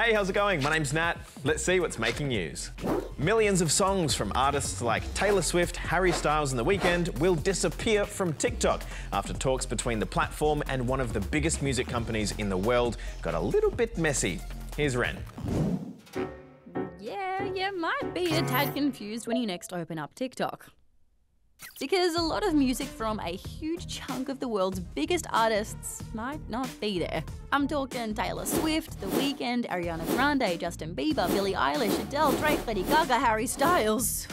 Hey, how's it going? My name's Nat. Let's see what's making news. Millions of songs from artists like Taylor Swift, Harry Styles and The Weeknd will disappear from TikTok after talks between the platform and one of the biggest music companies in the world got a little bit messy. Here's Ren. Yeah, you might be a tad confused when you next open up TikTok. Because a lot of music from a huge chunk of the world's biggest artists might not be there. I'm talking Taylor Swift, The Weeknd, Ariana Grande, Justin Bieber, Billie Eilish, Adele, Drake, Lady Gaga, Harry Styles.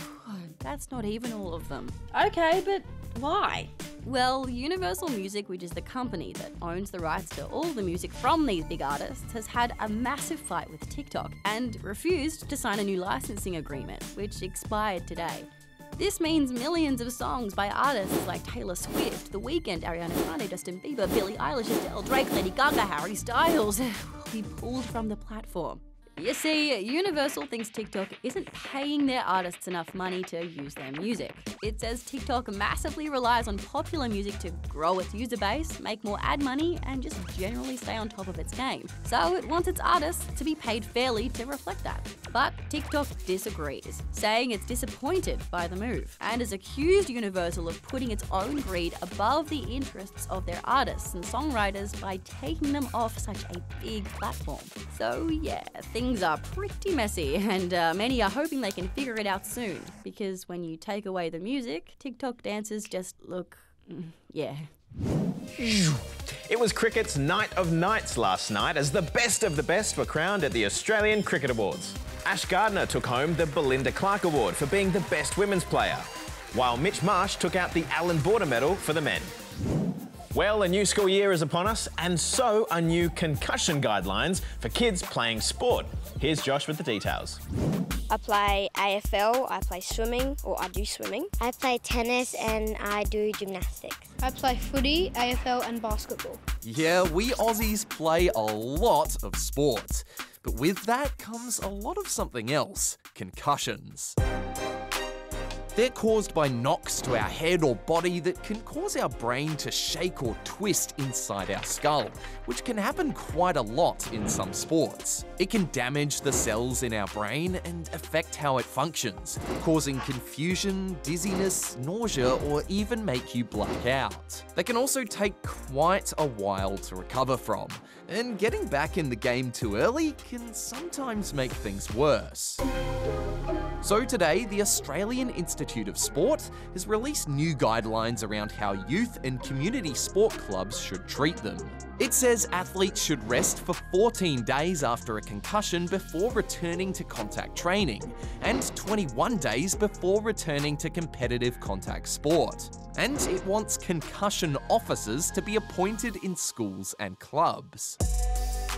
That's not even all of them. Okay, but why? Well, Universal Music, which is the company that owns the rights to all the music from these big artists, has had a massive fight with TikTok and refused to sign a new licensing agreement, which expired today. This means millions of songs by artists like Taylor Swift, The Weeknd, Ariana Grande, Justin Bieber, Billie Eilish, Adele, Drake, Lady Gaga, Harry Styles will be pulled from the platform. You see, Universal thinks TikTok isn't paying their artists enough money to use their music. It says TikTok massively relies on popular music to grow its user base, make more ad money, and just generally stay on top of its game. So it wants its artists to be paid fairly to reflect that. But TikTok disagrees, saying it's disappointed by the move, and has accused Universal of putting its own greed above the interests of their artists and songwriters by taking them off such a big platform. So yeah, things are pretty messy, and many are hoping they can figure it out soon, because when you take away the music, TikTok dancers just look, yeah. It was cricket's night of nights last night as the best were crowned at the Australian Cricket Awards. Ash Gardner took home the Belinda Clark Award for being the best women's player, while Mitch Marsh took out the Allan Border Medal for the men. Well, a new school year is upon us, and so are new concussion guidelines for kids playing sport. Here's Josh with the details. I play AFL, I play swimming, or I do swimming. I play tennis and I do gymnastics. I play footy, AFL and basketball. Yeah, we Aussies play a lot of sports, but with that comes a lot of something else, concussions. They're caused by knocks to our head or body that can cause our brain to shake or twist inside our skull, which can happen quite a lot in some sports. It can damage the cells in our brain and affect how it functions, causing confusion, dizziness, nausea, or even make you black out. They can also take quite a while to recover from, and getting back in the game too early can sometimes make things worse. So today, the Australian Institute of Sport has released new guidelines around how youth and community sport clubs should treat them. It says athletes should rest for 14 days after a concussion before returning to contact training, and 21 days before returning to competitive contact sport. And it wants concussion officers to be appointed in schools and clubs.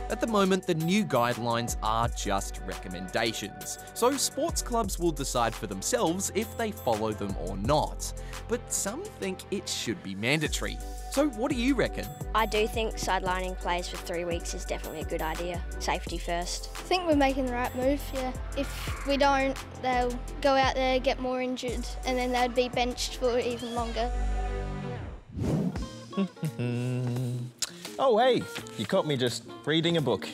At the moment, the new guidelines are just recommendations, so sports clubs will decide for themselves if they follow them or not. But some think it should be mandatory. So what do you reckon? I do think sidelining players for 3 weeks is definitely a good idea. Safety first. I think we're making the right move, yeah. If we don't, they'll go out there, get more injured, and then they'd be benched for even longer. Oh, hey, you caught me just reading a book,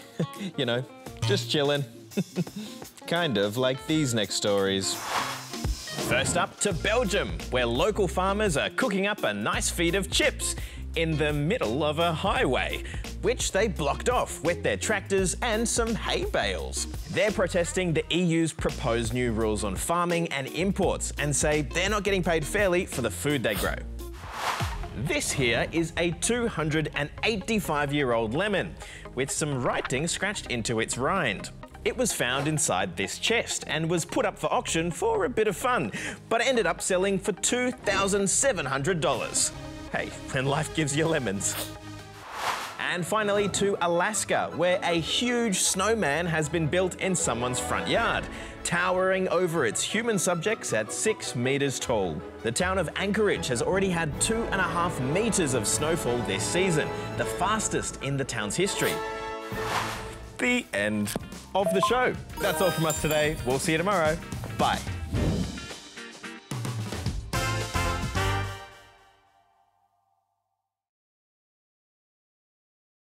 you know, just chilling. Kind of like these next stories. First up to Belgium, where local farmers are cooking up a nice feed of chips in the middle of a highway, which they blocked off with their tractors and some hay bales. They're protesting the EU's proposed new rules on farming and imports and say they're not getting paid fairly for the food they grow. This here is a 285-year-old lemon with some writing scratched into its rind. It was found inside this chest and was put up for auction for a bit of fun, but it ended up selling for $2,700. Hey, when life gives you lemons. And finally to Alaska, where a huge snowman has been built in someone's front yard, towering over its human subjects at 6 meters tall. The town of Anchorage has already had 2.5 meters of snowfall this season, the fastest in the town's history. The end of the show. That's all from us today. We'll see you tomorrow. Bye.